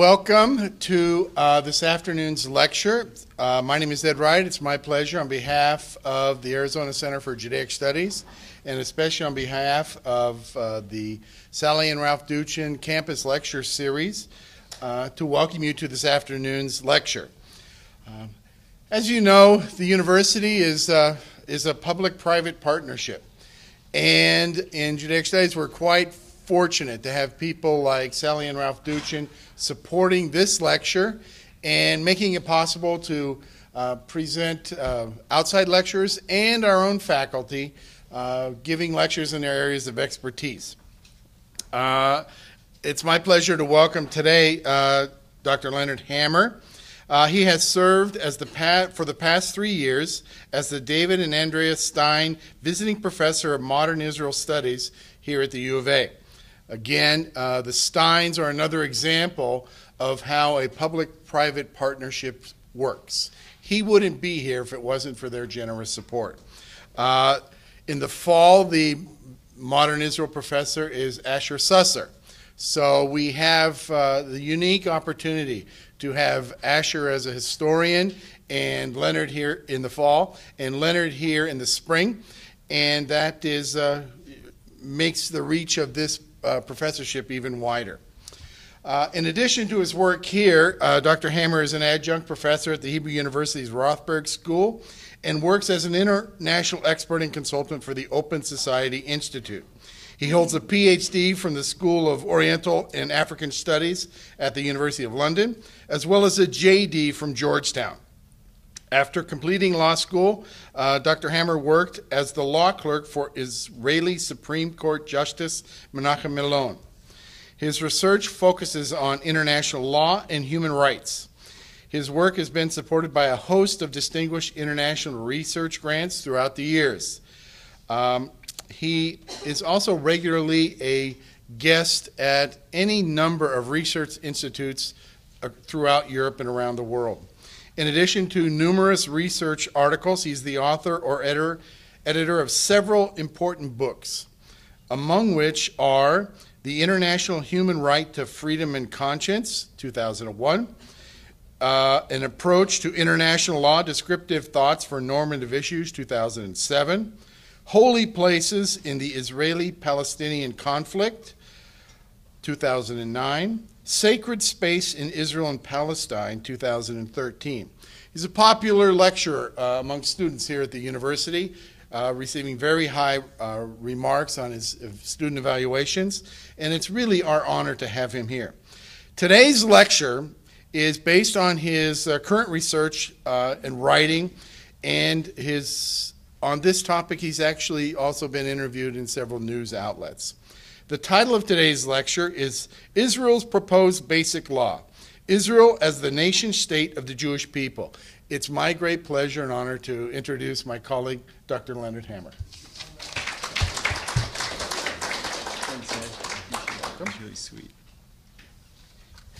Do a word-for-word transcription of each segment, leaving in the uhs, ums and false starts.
Welcome to uh, this afternoon's lecture. Uh, my name is Ed Wright. It's my pleasure on behalf of the Arizona Center for Judaic Studies and especially on behalf of uh, the Sally and Ralph Duchin Campus Lecture Series uh, to welcome you to this afternoon's lecture. Uh, as you know, the university is, uh, is a public-private partnership. And in Judaic Studies, we're quite fortunate to have people like Sally and Ralph Duchin supporting this lecture and making it possible to uh, present uh, outside lecturers and our own faculty uh, giving lectures in their areas of expertise. Uh, it's my pleasure to welcome today uh, Doctor Leonard Hammer. Uh, he has served as the pat for the past three years as the David and Andrea Stein Visiting Professor of Modern Israel Studies here at the U of A. Again, uh, the Steins are another example of how a public-private partnership works. He wouldn't be here if it wasn't for their generous support. Uh, in the fall, the Modern Israel professor is Asher Susser. So we have uh, the unique opportunity to have Asher as a historian and Leonard here in the fall and Leonard here in the spring. And that is, uh, makes the reach of this Uh, professorship even wider. Uh, in addition to his work here, uh, Doctor Hammer is an adjunct professor at the Hebrew University's Rothberg School and works as an international expert and consultant for the Open Society Institute. He holds a P H D from the School of Oriental and African Studies at the University of London, as well as a J D from Georgetown. After completing law school, uh, Doctor Hammer worked as the law clerk for Israeli Supreme Court Justice Menachem Elon. His research focuses on international law and human rights. His work has been supported by a host of distinguished international research grants throughout the years. Um, he is also regularly a guest at any number of research institutes uh, throughout Europe and around the world. In addition to numerous research articles, he's the author or editor, editor of several important books, among which are The International Human Right to Freedom and Conscience, two thousand one, uh, An Approach to International Law, Descriptive Thoughts for Normative Issues, two thousand seven, Holy Places in the Israeli-Palestinian Conflict, two thousand nine, Sacred Space in Israel and Palestine, two thousand thirteen. He's a popular lecturer uh, among students here at the university, uh, receiving very high uh, remarks on his student evaluations, and it's really our honor to have him here. Today's lecture is based on his uh, current research uh, and writing, and his, on this topic he's actually also been interviewed in several news outlets. The title of today's lecture is Israel's Proposed Basic Law, Israel as the Nation State of the Jewish People. It's my great pleasure and honor to introduce my colleague, Doctor Leonard Hammer. Thanks, Ed. That's really sweet.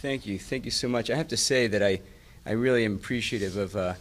Thank you. Thank you so much. I have to say that I, I really am appreciative of uh,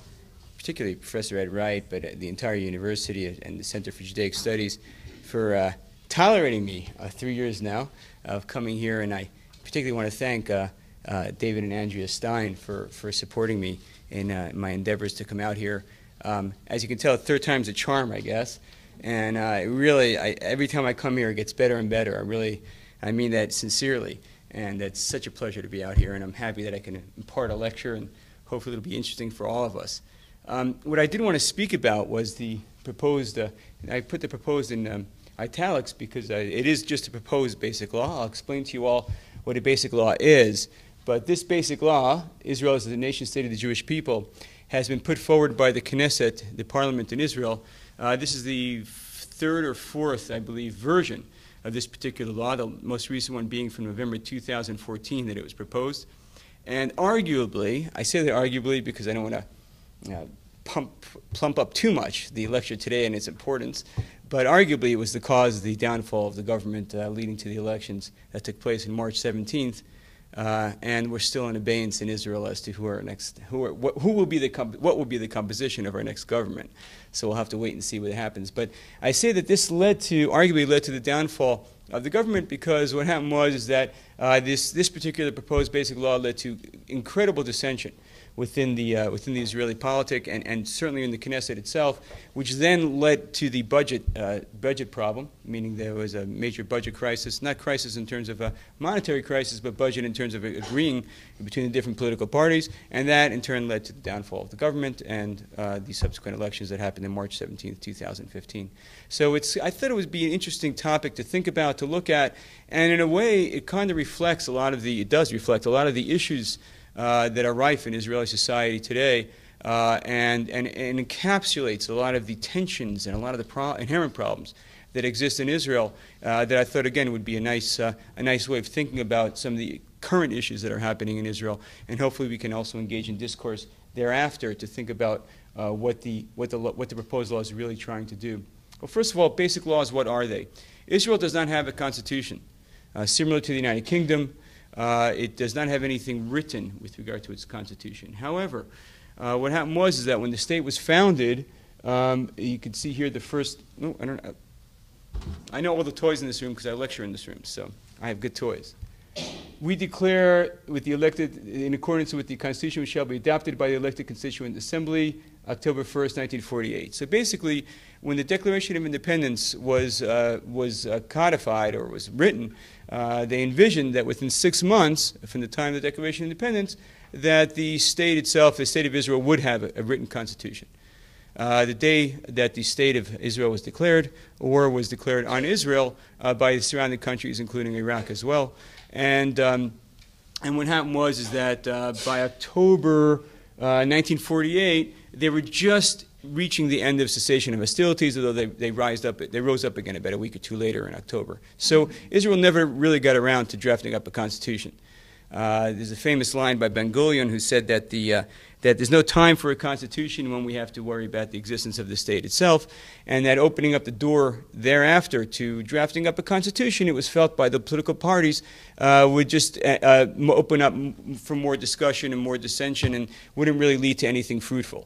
particularly Professor Ed Wright, but the entire university and the Center for Judaic Studies for uh, tolerating me uh, three years now of coming here, and I particularly want to thank uh, uh, David and Andrea Stein for, for supporting me in uh, my endeavors to come out here. Um, as you can tell, third time's a charm, I guess, and uh, really, I, every time I come here it gets better and better. I really, I mean that sincerely, and it's such a pleasure to be out here, and I'm happy that I can impart a lecture, and hopefully it'll be interesting for all of us. Um, what I did want to speak about was the proposed, uh, I put the proposed in um, italics because uh, it is just a proposed basic law. I'll explain to you all what a basic law is. But this basic law, Israel as the nation state of the Jewish people, has been put forward by the Knesset, the parliament in Israel. Uh, this is the third or fourth, I believe, version of this particular law, the most recent one being from November two thousand fourteen that it was proposed. And arguably, I say that arguably because I don't want to uh, pump, plump up too much the lecture today and its importance, but arguably it was the cause of the downfall of the government uh, leading to the elections that took place on March seventeenth, uh, and we're still in abeyance in Israel as to who our next, who, are, wh who will be the, comp what will be the composition of our next government. So we'll have to wait and see what happens. But I say that this led to, arguably led to the downfall of the government, because what happened was is that uh, this, this particular proposed basic law led to incredible dissension within the, uh, within the Israeli politic and, and certainly in the Knesset itself, which then led to the budget, uh, budget problem, meaning there was a major budget crisis, not crisis in terms of a monetary crisis, but budget in terms of agreeing between the different political parties, and that in turn led to the downfall of the government and uh, the subsequent elections that happened on March seventeenth, two thousand fifteen. So it's, I thought it would be an interesting topic to think about, to look at, and in a way it kind of reflects a lot of the, it does reflect a lot of the issues Uh, that are rife in Israeli society today, uh, and, and, and encapsulates a lot of the tensions and a lot of the pro inherent problems that exist in Israel, uh, that I thought, again, would be a nice, uh, a nice way of thinking about some of the current issues that are happening in Israel, and hopefully we can also engage in discourse thereafter to think about uh, what, the, what, the, what the proposed law is really trying to do. Well, first of all, basic laws, what are they? Israel does not have a constitution. Uh, similar to the United Kingdom, Uh, it does not have anything written with regard to its constitution. However, uh, what happened was is that when the state was founded, um, you can see here the first, no, I don't know, I know all the toys in this room because I lecture in this room, so I have good toys. We declare with the elected, in accordance with the constitution which shall be adopted by the elected constituent assembly, October first, nineteen forty-eight. So basically, when the Declaration of Independence was, uh, was uh, codified or was written, uh, they envisioned that within six months from the time of the Declaration of Independence, that the state itself, the state of Israel, would have a, a written constitution. Uh, the day that the state of Israel was declared, war was declared on Israel uh, by the surrounding countries, including Iraq as well. And, um, and what happened was is that uh, by October uh, nineteen forty-eight, they were just reaching the end of cessation of hostilities, although they, they, rised up, they rose up again about a week or two later in October. So Israel never really got around to drafting up a constitution. Uh, there's a famous line by Ben-Gurion who said that, the, uh, that there's no time for a constitution when we have to worry about the existence of the state itself, and that opening up the door thereafter to drafting up a constitution, it was felt by the political parties, uh, would just uh, uh, open up for more discussion and more dissension and wouldn't really lead to anything fruitful.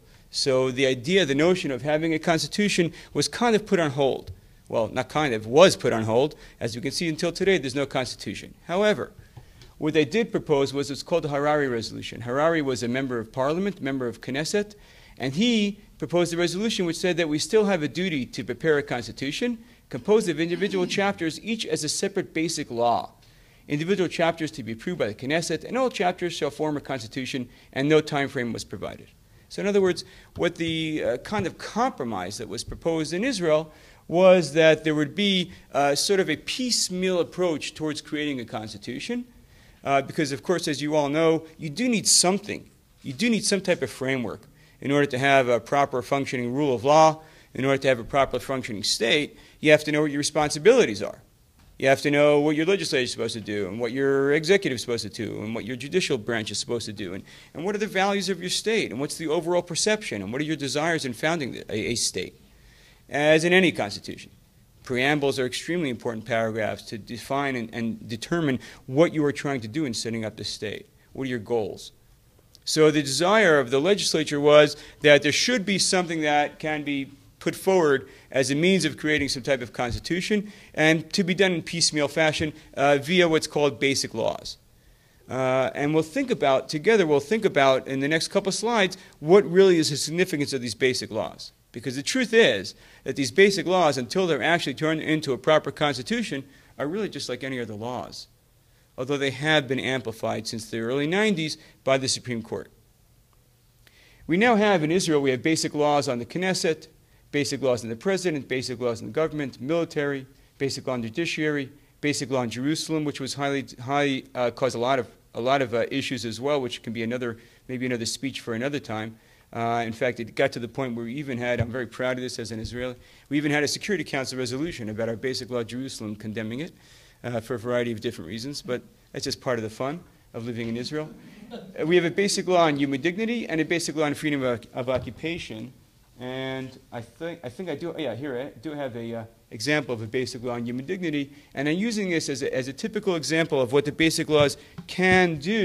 So the idea, the notion of having a constitution was kind of put on hold. Well, not kind of, was put on hold. As you can see, until today, there's no constitution. However, what they did propose was what's called the Harari resolution. Harari was a member of parliament, member of Knesset, and he proposed a resolution which said that we still have a duty to prepare a constitution composed of individual chapters, each as a separate basic law. Individual chapters to be approved by the Knesset, and all chapters shall form a constitution, and no time frame was provided. So in other words, what the uh, kind of compromise that was proposed in Israel was that there would be uh, sort of a piecemeal approach towards creating a constitution. Uh, because, of course, as you all know, you do need something. You do need some type of framework in order to have a proper functioning rule of law, in order to have a properly functioning state. You have to know what your responsibilities are. You have to know what your legislature is supposed to do, and what your executive is supposed to do, and what your judicial branch is supposed to do, and, and what are the values of your state, and what's the overall perception, and what are your desires in founding a, a state, as in any constitution. Preambles are extremely important paragraphs to define and, and determine what you are trying to do in setting up the state. What are your goals? So the desire of the legislature was that there should be something that can be put forward as a means of creating some type of constitution, and to be done in piecemeal fashion uh, via what's called basic laws. Uh, and we'll think about, together we'll think about in the next couple of slides, what really is the significance of these basic laws. Because the truth is that these basic laws, until they're actually turned into a proper constitution, are really just like any other laws, although they have been amplified since the early nineties by the Supreme Court. We now have in Israel, we have basic laws on the Knesset, basic laws on the president, basic laws on the government, military, basic law on the judiciary, basic law in Jerusalem, which was highly, highly uh, caused a lot of, a lot of uh, issues as well, which can be another, maybe another speech for another time. Uh, in fact, it got to the point where we even had, I'm very proud of this as an Israeli, we even had a Security Council resolution about our basic law Jerusalem condemning it uh, for a variety of different reasons, but that's just part of the fun of living in Israel. Uh, we have a basic law on human dignity and a basic law on freedom of, of occupation, and I think I, think I do, yeah, here I do have an uh, example of a basic law on human dignity, and I'm using this as a, as a typical example of what the basic laws can do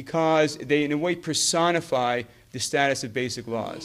because they, in a way, personify the status of basic laws.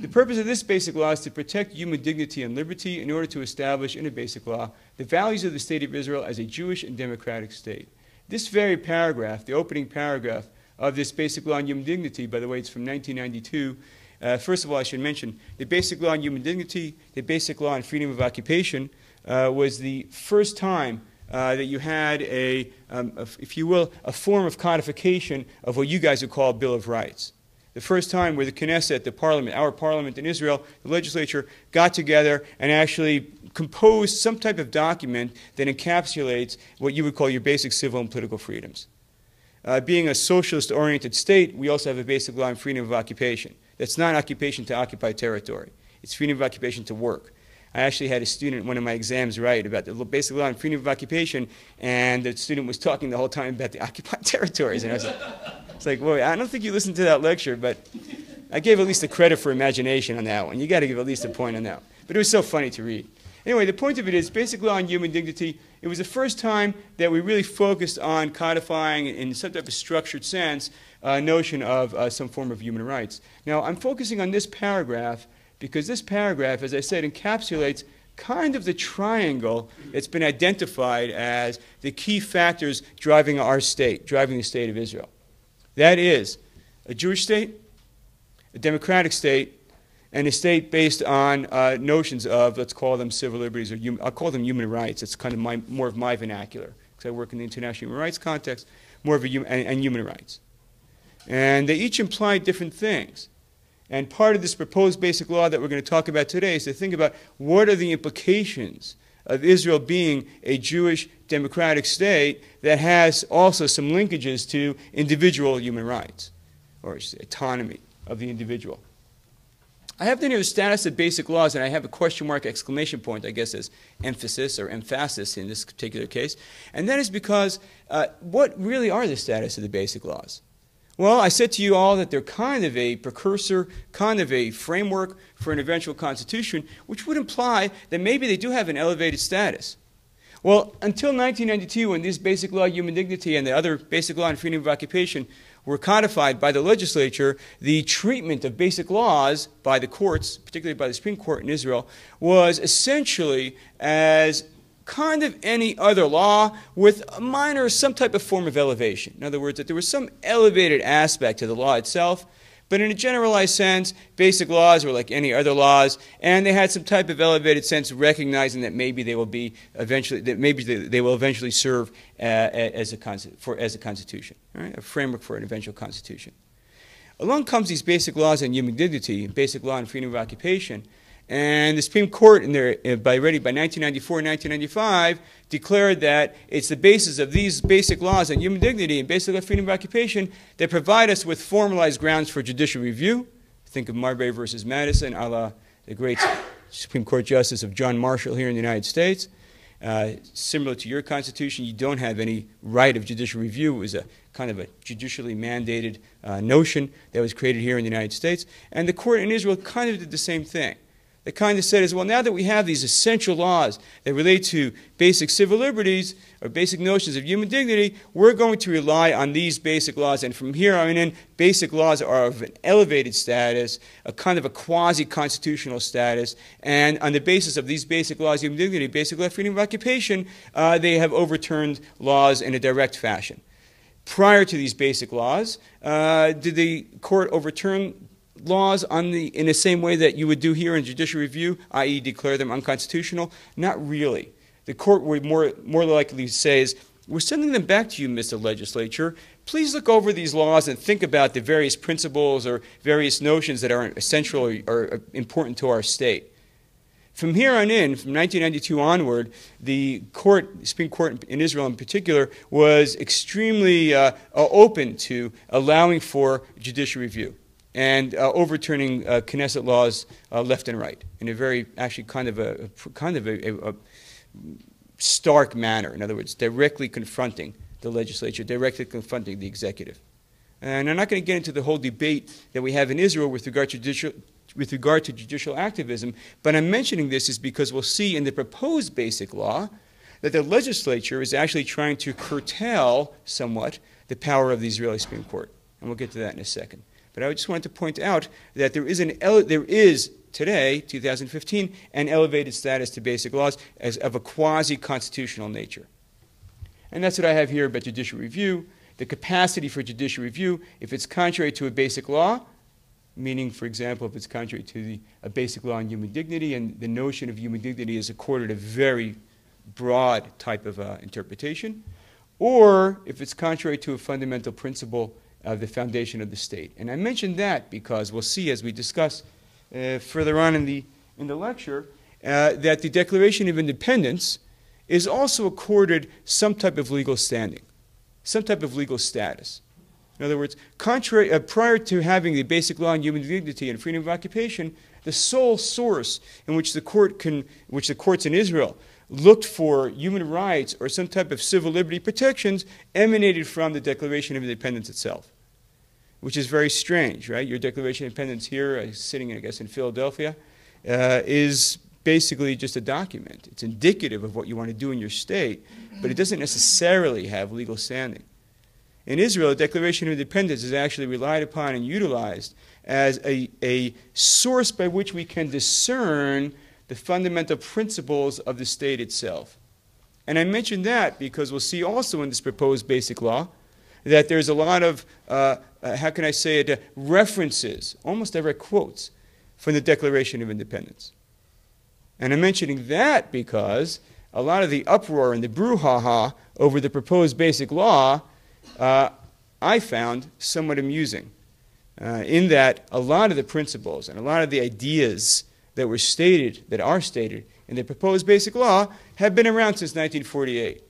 The purpose of this basic law is to protect human dignity and liberty in order to establish in a basic law the values of the State of Israel as a Jewish and democratic state. This very paragraph, the opening paragraph of this basic law on human dignity, by the way, it's from nineteen ninety-two. Uh, first of all, I should mention the basic law on human dignity, the basic law on freedom of occupation uh, was the first time Uh, that you had a, um, a, if you will, a form of codification of what you guys would call a Bill of Rights. The first time where the Knesset, the parliament, our parliament in Israel, the legislature, got together and actually composed some type of document that encapsulates what you would call your basic civil and political freedoms. Uh, being a socialist-oriented state, we also have a basic law on freedom of occupation. That's not occupation to occupy territory. It's freedom of occupation to work. I actually had a student in one of my exams write about the basic law on freedom of occupation, and the student was talking the whole time about the occupied territories. And I was like, it's like, well, I don't think you listened to that lecture, but I gave at least a credit for imagination on that one. You got to give at least a point on that one. But it was so funny to read. Anyway, the point of it is basic law on human dignity. It was the first time that we really focused on codifying in some type of structured sense a notion of uh, some form of human rights. Now, I'm focusing on this paragraph because this paragraph, as I said, encapsulates kind of the triangle that's been identified as the key factors driving our state, driving the state of Israel. That is a Jewish state, a democratic state, and a state based on uh, notions of, let's call them civil liberties, or hum I'll call them human rights. That's kind of my, more of my vernacular, because I work in the international human rights context, more of a hum and, and human rights. And they each imply different things. And part of this proposed basic law that we're going to talk about today is to think about what are the implications of Israel being a Jewish democratic state that has also some linkages to individual human rights, or autonomy of the individual. I have down here the status of basic laws, and I have a question mark exclamation point, I guess, as emphasis or emphasis in this particular case. And that is because uh, what really are the status of the basic laws? Well, I said to you all that they're kind of a precursor, kind of a framework for an eventual constitution, which would imply that maybe they do have an elevated status. Well, until nineteen ninety-two, when this basic law on human dignity and the other basic law on freedom of occupation were codified by the legislature, the treatment of basic laws by the courts, particularly by the Supreme Court in Israel, was essentially as kind of any other law with a minor, some type of form of elevation. In other words, that there was some elevated aspect to the law itself, but in a generalized sense, basic laws were like any other laws, and they had some type of elevated sense, recognizing that maybe they will be eventually, that maybe they, they will eventually serve uh, as a for as a constitution, right? A framework for an eventual constitution. Along comes these basic laws on human dignity, basic law on freedom of occupation. And the Supreme Court, in their, uh, by, already by nineteen ninety-four and nineteen ninety-five, declared that it's the basis of these basic laws on human dignity and basic law freedom of occupation that provide us with formalized grounds for judicial review. Think of Marbury versus Madison, a la the great Supreme Court Justice of John Marshall here in the United States. Uh, similar to your Constitution, you don't have any right of judicial review. It was a kind of a judicially mandated uh, notion that was created here in the United States. And the court in Israel kind of did the same thing. The kind that said is, well, now that we have these essential laws that relate to basic civil liberties or basic notions of human dignity, we're going to rely on these basic laws. And from here on in, basic laws are of an elevated status, a kind of a quasi-constitutional status. And on the basis of these basic laws, human dignity, basic law, freedom of occupation, uh, they have overturned laws in a direct fashion. Prior to these basic laws, uh, did the court overturn laws on the, in the same way that you would do here in judicial review, that is declare them unconstitutional? Not really. The court would more, more likely say, we're sending them back to you, Mister Legislature. Please look over these laws and think about the various principles or various notions that are essential or, or important to our state. From here on in, from nineteen ninety-two onward, the court, the Supreme Court in Israel in particular, was extremely uh, open to allowing for judicial review and uh, overturning uh, Knesset laws uh, left and right in a very, actually kind of a, kind of a, a stark manner. In other words, directly confronting the legislature, directly confronting the executive. And I'm not going to get into the whole debate that we have in Israel with regard to judicial, with regard to judicial activism, but I'm mentioning this is because we'll see in the proposed basic law that the legislature is actually trying to curtail somewhat the power of the Israeli Supreme Court. And we'll get to that in a second. But I just wanted to point out that there is, an ele there is today, two thousand fifteen, an elevated status to basic laws as of a quasi-constitutional nature. And that's what I have here about judicial review. The capacity for judicial review, if it's contrary to a basic law, meaning, for example, if it's contrary to the, a basic law on human dignity, and the notion of human dignity is accorded a very broad type of uh, interpretation, or if it's contrary to a fundamental principle of the foundation of the state. And I mentioned that because we'll see as we discuss uh, further on in the, in the lecture uh, that the Declaration of Independence is also accorded some type of legal standing, some type of legal status. In other words, contrary, uh, prior to having the Basic Law on Human Dignity and Freedom of Occupation, the sole source in which the court can, which the courts in Israel looked for human rights or some type of civil liberty protections emanated from the Declaration of Independence itself, which is very strange, right? Your Declaration of Independence here, uh, sitting, I guess, in Philadelphia, uh, is basically just a document. It's indicative of what you want to do in your state, but it doesn't necessarily have legal standing. In Israel, the Declaration of Independence is actually relied upon and utilized as a, a source by which we can discern the fundamental principles of the state itself. And I mention that because we'll see also in this proposed basic law that there's a lot of, uh, uh, how can I say it, uh, references, almost direct quotes, from the Declaration of Independence. And I'm mentioning that because a lot of the uproar and the brouhaha over the proposed basic law Uh, I found somewhat amusing uh, in that a lot of the principles and a lot of the ideas that were stated, that are stated in the proposed basic law have been around since nineteen forty-eight.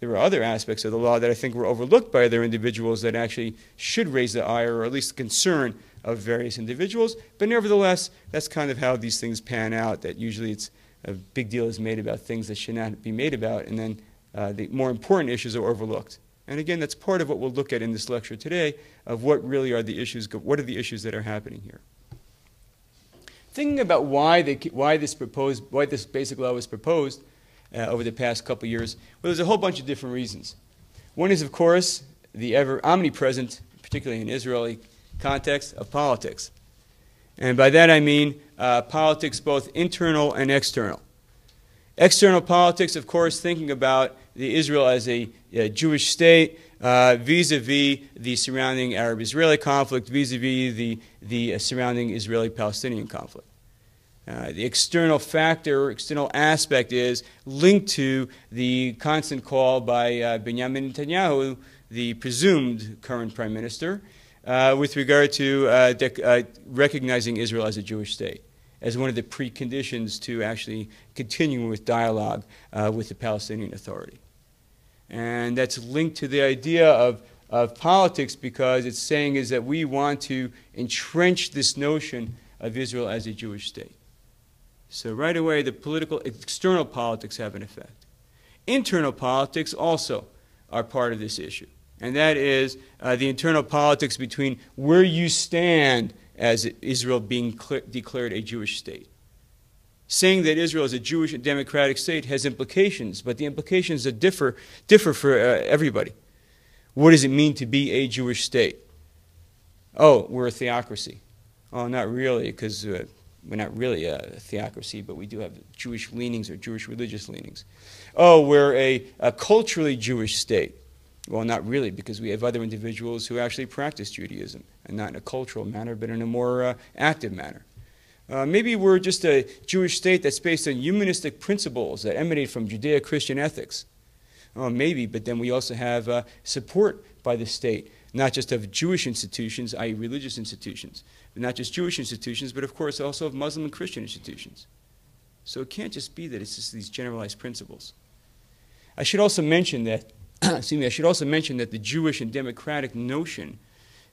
There were other aspects of the law that I think were overlooked by other individuals that actually should raise the ire or at least concern of various individuals, but nevertheless, that's kind of how these things pan out, that usually it's a big deal is made about things that should not be made about, and then uh, the more important issues are overlooked. And again, that's part of what we'll look at in this lecture today, of what really are the issues, what are the issues that are happening here. Thinking about why, they, why, this, proposed, why this basic law was proposed uh, over the past couple years, well, there's a whole bunch of different reasons. One is, of course, the ever omnipresent, particularly in Israeli context, of politics. And by that I mean uh, politics both internal and external. External politics, of course, thinking about the Israel as a, a Jewish state vis-a-vis uh, the surrounding Arab-Israeli conflict, vis-a-vis the, the uh, surrounding Israeli-Palestinian conflict. Uh, the external factor, external aspect is linked to the constant call by uh, Benjamin Netanyahu, the presumed current prime minister, uh, with regard to uh, uh, recognizing Israel as a Jewish state, as one of the preconditions to actually continuing with dialogue uh, with the Palestinian Authority. And that's linked to the idea of, of politics, because it's saying is that we want to entrench this notion of Israel as a Jewish state. So right away, the political, external politics have an effect. Internal politics also are part of this issue. And that is uh, the internal politics between where you stand as Israel being declared a Jewish state. Saying that Israel is a Jewish and democratic state has implications, but the implications that differ, differ for uh, everybody. What does it mean to be a Jewish state? Oh, we're a theocracy. Oh, not really, because uh, we're not really a theocracy, but we do have Jewish leanings or Jewish religious leanings. Oh, we're a, a culturally Jewish state. Well, not really, because we have other individuals who actually practice Judaism, and not in a cultural manner, but in a more uh, active manner. Uh, maybe we're just a Jewish state that's based on humanistic principles that emanate from Judeo-Christian ethics. Oh, maybe, but then we also have uh, support by the state, not just of Jewish institutions, that is religious institutions, but not just Jewish institutions, but of course also of Muslim and Christian institutions. So it can't just be that it's just these generalized principles. I should also mention that excuse me, I should also mention that the Jewish and democratic notion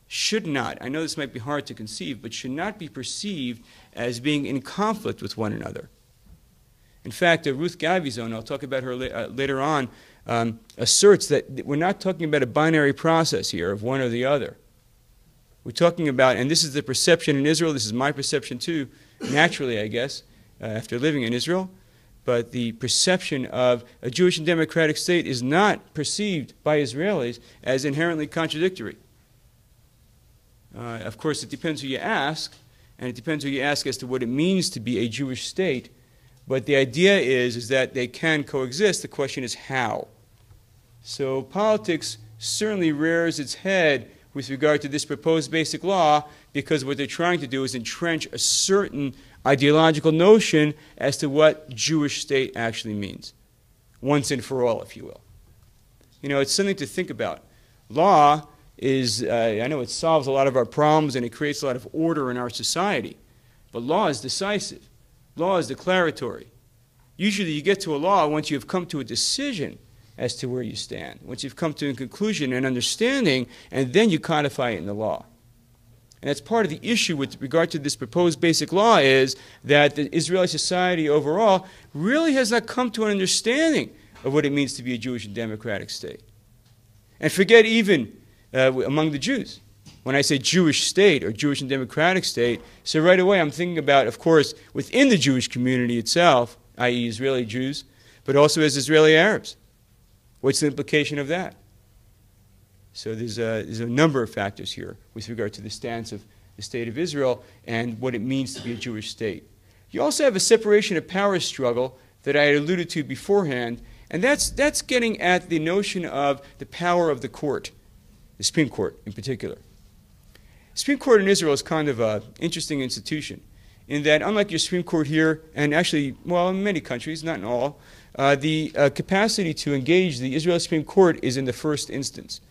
should not, I know this might be hard to conceive, but should not be perceived as being in conflict with one another. In fact, uh, Ruth Gavison, I'll talk about her la uh, later on, um, asserts that we're not talking about a binary process here of one or the other. We're talking about, and this is the perception in Israel, this is my perception too, naturally, I guess, uh, after living in Israel, but the perception of a Jewish and democratic state is not perceived by Israelis as inherently contradictory. Uh, of course, it depends who you ask, and it depends who you ask as to what it means to be a Jewish state. But the idea is, is that they can coexist. The question is how. So politics certainly rears its head with regard to this proposed basic law, because what they're trying to do is entrench a certain ideological notion as to what Jewish state actually means, once and for all, if you will. You know, it's something to think about. Law is, uh, I know it solves a lot of our problems and it creates a lot of order in our society, but law is decisive. Law is declaratory. Usually you get to a law once you've come to a decision as to where you stand, once you've come to a conclusion and understanding, and then you codify it in the law. And that's part of the issue with regard to this proposed basic law, is that the Israeli society overall really has not come to an understanding of what it means to be a Jewish and democratic state. And forget even uh, among the Jews. When I say Jewish state or Jewish and democratic state, so right away I'm thinking about, of course, within the Jewish community itself, that is Israeli Jews, but also as Israeli Arabs. What's the implication of that? So there's a, there's a number of factors here with regard to the stance of the State of Israel and what it means to be a Jewish state. You also have a separation of powers struggle that I had alluded to beforehand, and that's, that's getting at the notion of the power of the court, the Supreme Court in particular. The Supreme Court in Israel is kind of an interesting institution in that, unlike your Supreme Court here, and actually, well, in many countries, not in all, Uh, the uh, capacity to engage the Israeli Supreme Court is in the first instance.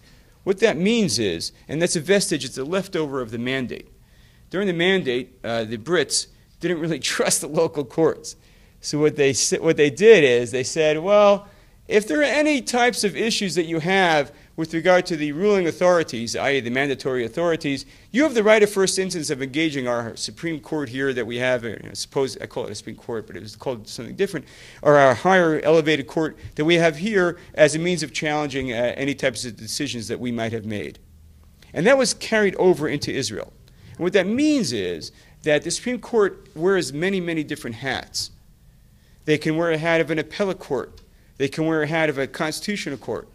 What that means is, and that's a vestige, it's a leftover of the mandate. During the mandate, uh, the Brits didn't really trust the local courts. So what they, what they did is they said, well, if there are any types of issues that you have with regard to the ruling authorities, that is the mandatory authorities, you have the right of first instance of engaging our Supreme Court here that we have, I suppose I call it a Supreme Court, but it was called something different, or our higher elevated court that we have here as a means of challenging uh, any types of decisions that we might have made. And that was carried over into Israel. And what that means is that the Supreme Court wears many, many different hats. They can wear a hat of an appellate court. They can wear a hat of a constitutional court.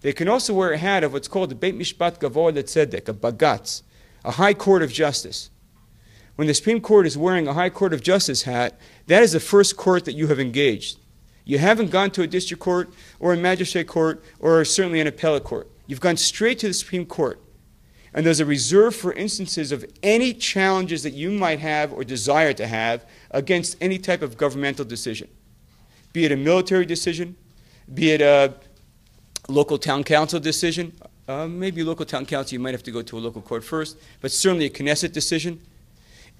They can also wear a hat of what's called the Beit Mishpat Gavoha LeTzedek, a Bagatz, a high court of justice. When the Supreme Court is wearing a high court of justice hat, that is the first court that you have engaged. You haven't gone to a district court or a magistrate court or certainly an appellate court. You've gone straight to the Supreme Court. And there's a reserve for instances of any challenges that you might have or desire to have against any type of governmental decision, be it a military decision, be it a local town council decision. Uh, maybe local town council, you might have to go to a local court first, but certainly a Knesset decision.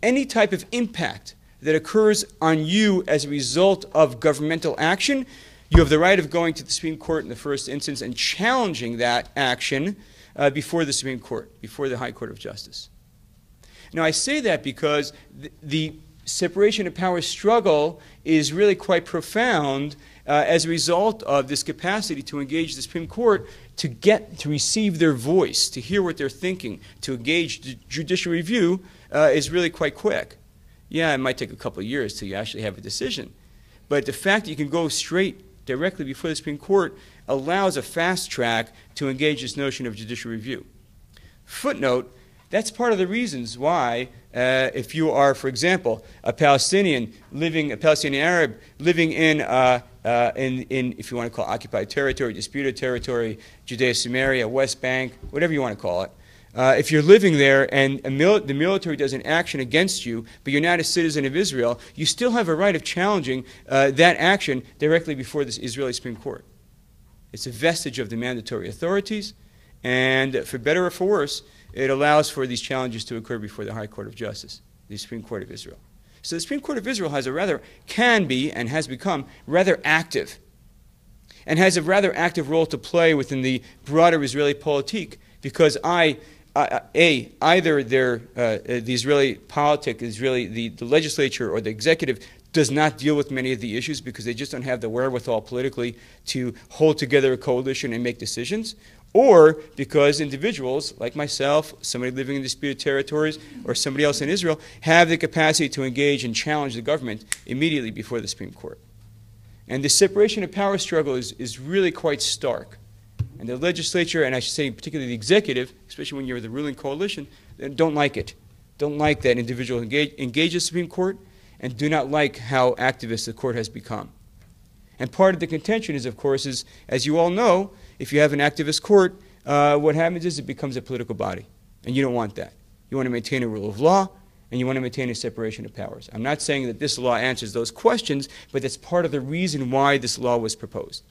Any type of impact that occurs on you as a result of governmental action, you have the right of going to the Supreme Court in the first instance and challenging that action uh, before the Supreme Court, before the High Court of Justice. Now I say that because th the separation of powers struggle is really quite profound Uh, as a result of this capacity to engage the Supreme Court, to get to receive their voice, to hear what they're thinking, to engage judicial review uh, is really quite quick. Yeah, it might take a couple of years till you actually have a decision, but the fact that you can go straight directly before the Supreme Court allows a fast track to engage this notion of judicial review. Footnote, that's part of the reasons why uh, if you are, for example, a Palestinian living, a Palestinian Arab living in uh, Uh, in, in, if you want to call it occupied territory, disputed territory, Judea, Samaria, West Bank, whatever you want to call it. Uh, if you're living there and a mil the military does an action against you, but you're not a citizen of Israel, you still have a right of challenging uh, that action directly before the Israeli Supreme Court. It's a vestige of the mandatory authorities, and for better or for worse, it allows for these challenges to occur before the High Court of Justice, the Supreme Court of Israel. So the Supreme Court of Israel has a rather, can be and has become rather active, and has a rather active role to play within the broader Israeli politique, because I, uh, A, either their, uh, the Israeli politic, Israeli, the, the legislature or the executive does not deal with many of the issues because they just don't have the wherewithal politically to hold together a coalition and make decisions, or because individuals like myself, somebody living in disputed territories, or somebody else in Israel, have the capacity to engage and challenge the government immediately before the Supreme Court. And the separation of power struggle is, is really quite stark. And the legislature, and I should say particularly the executive, especially when you're the ruling coalition, don't like it. Don't like that individual engage, engage the Supreme Court, and do not like how activist the court has become. And part of the contention is, of course, is, as you all know, if you have an activist court, uh, what happens is it becomes a political body. And you don't want that. You want to maintain a rule of law, and you want to maintain a separation of powers. I'm not saying that this law answers those questions, but that's part of the reason why this law was proposed,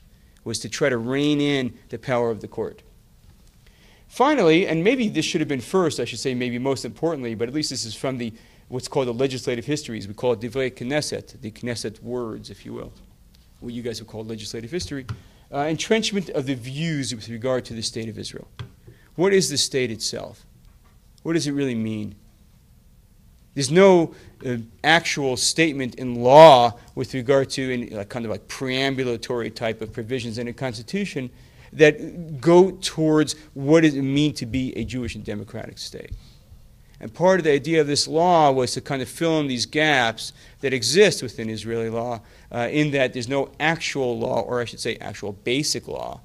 was to try to rein in the power of the court. Finally, and maybe this should have been first, I should say maybe most importantly, but at least this is from the what's called the legislative histories. We call it Divrei Knesset, the Knesset words, if you will, what you guys would call legislative history, uh, entrenchment of the views with regard to the state of Israel. What is the state itself? What does it really mean? There's no uh, actual statement in law with regard to any, like, kind of like preambulatory type of provisions in a constitution that go towards what does it mean to be a Jewish and democratic state. And part of the idea of this law was to kind of fill in these gaps that exist within Israeli law uh, in that there's no actual law, or I should say actual basic law,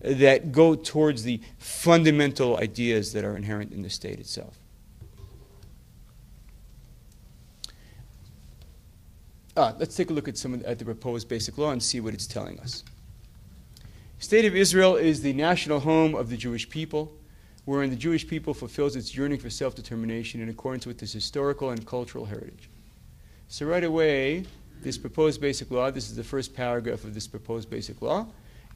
that go towards the fundamental ideas that are inherent in the state itself. Uh, let's take a look at some of the, at the proposed Basic Law and see what it's telling us. The state of Israel is the national home of the Jewish people, wherein the Jewish people fulfills its yearning for self-determination in accordance with its historical and cultural heritage. So right away, this proposed Basic Law, this is the first paragraph of this proposed Basic Law,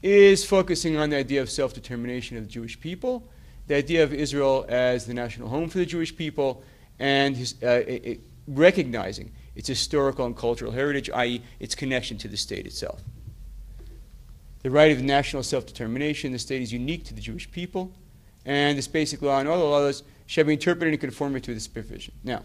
is focusing on the idea of self-determination of the Jewish people, the idea of Israel as the national home for the Jewish people, and his, uh, it, it, recognizing its historical and cultural heritage, that is its connection to the state itself. The right of national self-determination, the state is unique to the Jewish people, and this basic law and all the laws shall be interpreted in conformity to this provision. Now,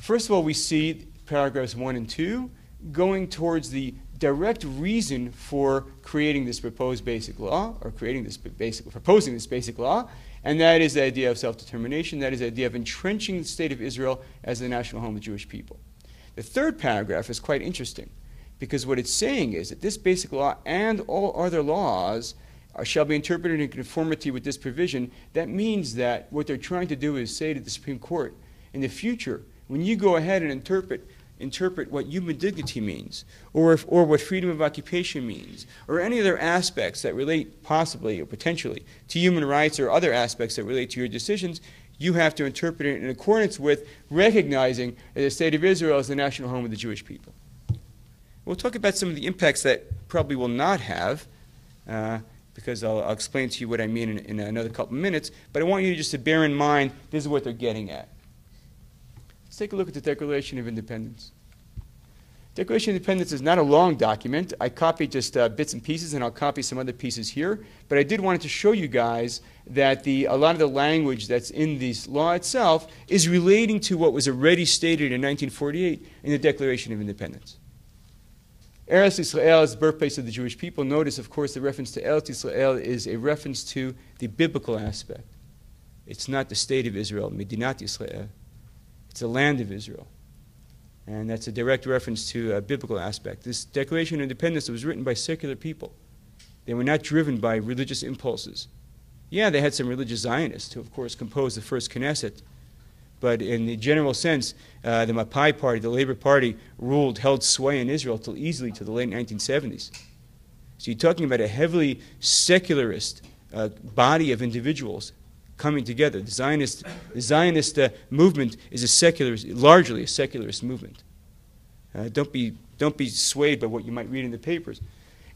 first of all, we see paragraphs one and two going towards the direct reason for creating this proposed basic law, or creating this basic, proposing this basic law, and that is the idea of self-determination, that is the idea of entrenching the state of Israel as the national home of the Jewish people. The third paragraph is quite interesting, because what it's saying is that this basic law and all other laws are, shall be interpreted in conformity with this provision. That means that what they're trying to do is say to the Supreme Court, in the future, when you go ahead and interpret interpret what human dignity means, or, if, or what freedom of occupation means, or any other aspects that relate possibly or potentially to human rights or other aspects that relate to your decisions, you have to interpret it in accordance with recognizing that the state of Israel is the national home of the Jewish people. We'll talk about some of the impacts that probably will not have, uh, because I'll, I'll explain to you what I mean in, in another couple minutes, but I want you just to bear in mind this is what they're getting at. Let's take a look at the Declaration of Independence. Declaration of Independence is not a long document. I copied just uh, bits and pieces, and I'll copy some other pieces here. But I did want to show you guys that the, a lot of the language that's in this law itself is relating to what was already stated in nineteen forty-eight in the Declaration of Independence. Eretz Yisrael is the birthplace of the Jewish people. Notice, of course, the reference to Eretz Yisrael is a reference to the biblical aspect. It's not the state of Israel, Medinat Yisrael. It's the land of Israel, and that's a direct reference to a biblical aspect. This Declaration of Independence was written by secular people. They were not driven by religious impulses. Yeah, they had some religious Zionists who, of course, composed the first Knesset, but in the general sense, uh, the Mapai Party, the Labor Party, ruled, held sway in Israel till easily to the late nineteen seventies. So you're talking about a heavily secularist uh, body of individuals coming together. The Zionist, the Zionist uh, movement is a secularist, largely a secularist movement. Uh, don't be, don't be swayed by what you might read in the papers.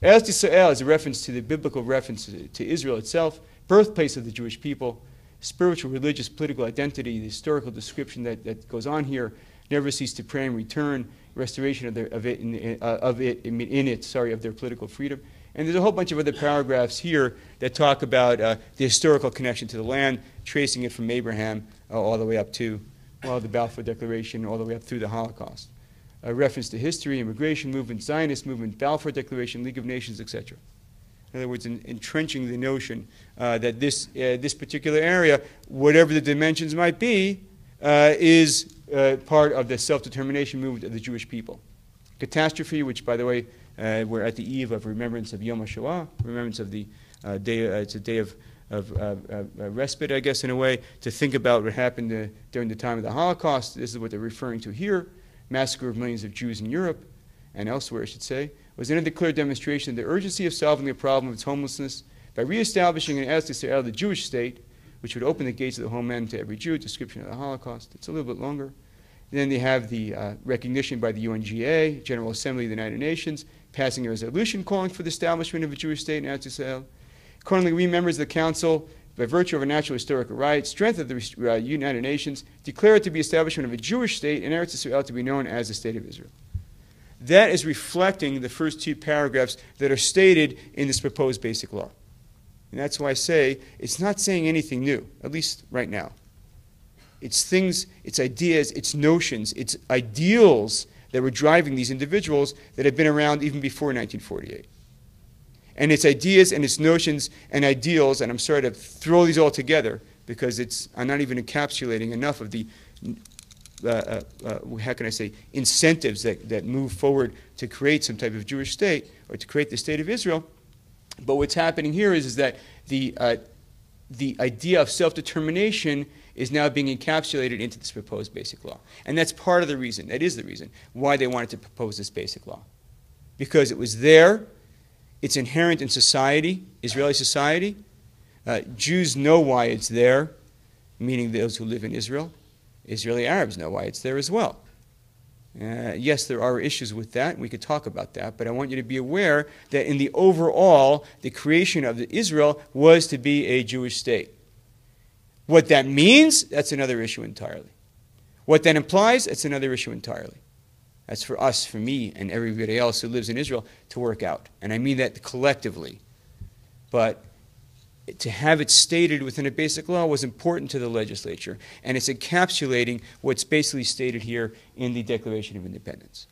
Eretz Yisrael is a reference to the biblical reference to, to Israel itself, birthplace of the Jewish people, spiritual, religious, political identity, the historical description that, that goes on here, never cease to pray and return, restoration of, their, of it, in, uh, of it in, in it, sorry, of their political freedom. And there's a whole bunch of other paragraphs here that talk about uh, the historical connection to the land, tracing it from Abraham uh, all the way up to, well, the Balfour Declaration, all the way up through the Holocaust. A reference to history, immigration movement, Zionist movement, Balfour Declaration, League of Nations, et cetera. In other words, in, entrenching the notion uh, that this, uh, this particular area, whatever the dimensions might be, uh, is uh, part of the self-determination movement of the Jewish people. Catastrophe, which, by the way, Uh, we're at the eve of remembrance of Yom HaShoah, remembrance of the uh, day, uh, it's a day of, of uh, uh, respite, I guess, in a way, to think about what happened uh, during the time of the Holocaust. This is what they're referring to here. Massacre of millions of Jews in Europe, and elsewhere, I should say, was another clear demonstration of the urgency of solving the problem of its homelessness by reestablishing an Eretz Yisrael, the Jewish state, which would open the gates of the homeland to every Jew, description of the Holocaust. It's a little bit longer. Then they have the uh, recognition by the U N G A, General Assembly of the United Nations, passing a resolution calling for the establishment of a Jewish state in Eretz Yisrael. Accordingly, we members of the Council, by virtue of a natural historic right, strength of the uh, United Nations, declare it to be establishment of a Jewish state in Eretz Yisrael to be known as the State of Israel. That is reflecting the first two paragraphs that are stated in this proposed Basic Law. And that's why I say it's not saying anything new, at least right now. It's things, it's ideas, it's notions, it's ideals that were driving these individuals that had been around even before nineteen forty-eight. And it's ideas and it's notions and ideals, and I'm sorry to throw these all together because it's, I'm not even encapsulating enough of the, uh, uh, uh, how can I say, incentives that, that move forward to create some type of Jewish state or to create the State of Israel. But what's happening here is, is that the, uh, the idea of self-determination is now being encapsulated into this proposed Basic Law. And that's part of the reason, that is the reason, why they wanted to propose this Basic Law. Because it was there, it's inherent in society, Israeli society. Uh, Jews know why it's there, meaning those who live in Israel. Israeli Arabs know why it's there as well. Uh, yes, there are issues with that, and we could talk about that, but I want you to be aware that in the overall, the creation of the Israel was to be a Jewish state. What that means, that's another issue entirely. What that implies, that's another issue entirely. That's for us, for me, and everybody else who lives in Israel to work out. And I mean that collectively. But to have it stated within a Basic Law was important to the legislature. And it's encapsulating what's basically stated here in the Declaration of Independence.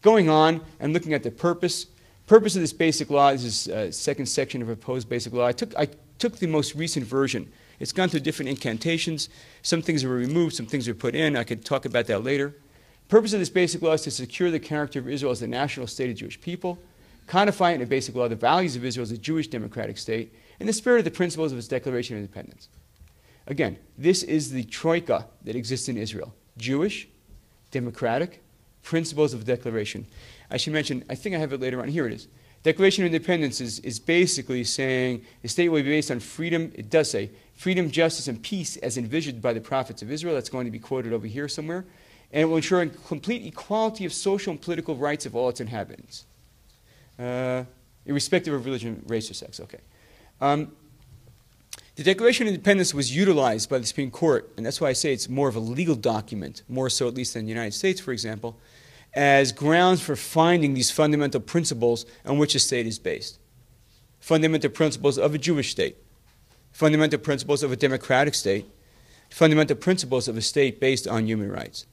Going on and looking at the purpose. Purpose of this Basic Law, this is the uh, second section of proposed Basic Law. I took, I took the most recent version. It's gone through different incantations. Some things were removed, some things were put in. I could talk about that later. The purpose of this Basic Law is to secure the character of Israel as the national state of Jewish people, codify in a Basic Law the values of Israel as a Jewish democratic state, and the spirit of the principles of its Declaration of Independence. Again, this is the troika that exists in Israel. Jewish, democratic, principles of the Declaration. I should mention, I think I have it later on. Here it is. Declaration of Independence is, is basically saying the state will be based on freedom, it does say, freedom, justice, and peace as envisioned by the prophets of Israel. That's going to be quoted over here somewhere. And it will ensure complete equality of social and political rights of all its inhabitants, uh, irrespective of religion, race, or sex. Okay. Um, the Declaration of Independence was utilized by the Supreme Court, and that's why I say it's more of a legal document, more so at least than the United States, for example, as grounds for finding these fundamental principles on which a state is based. Fundamental principles of a Jewish state, fundamental principles of a democratic state, fundamental principles of a state based on human rights.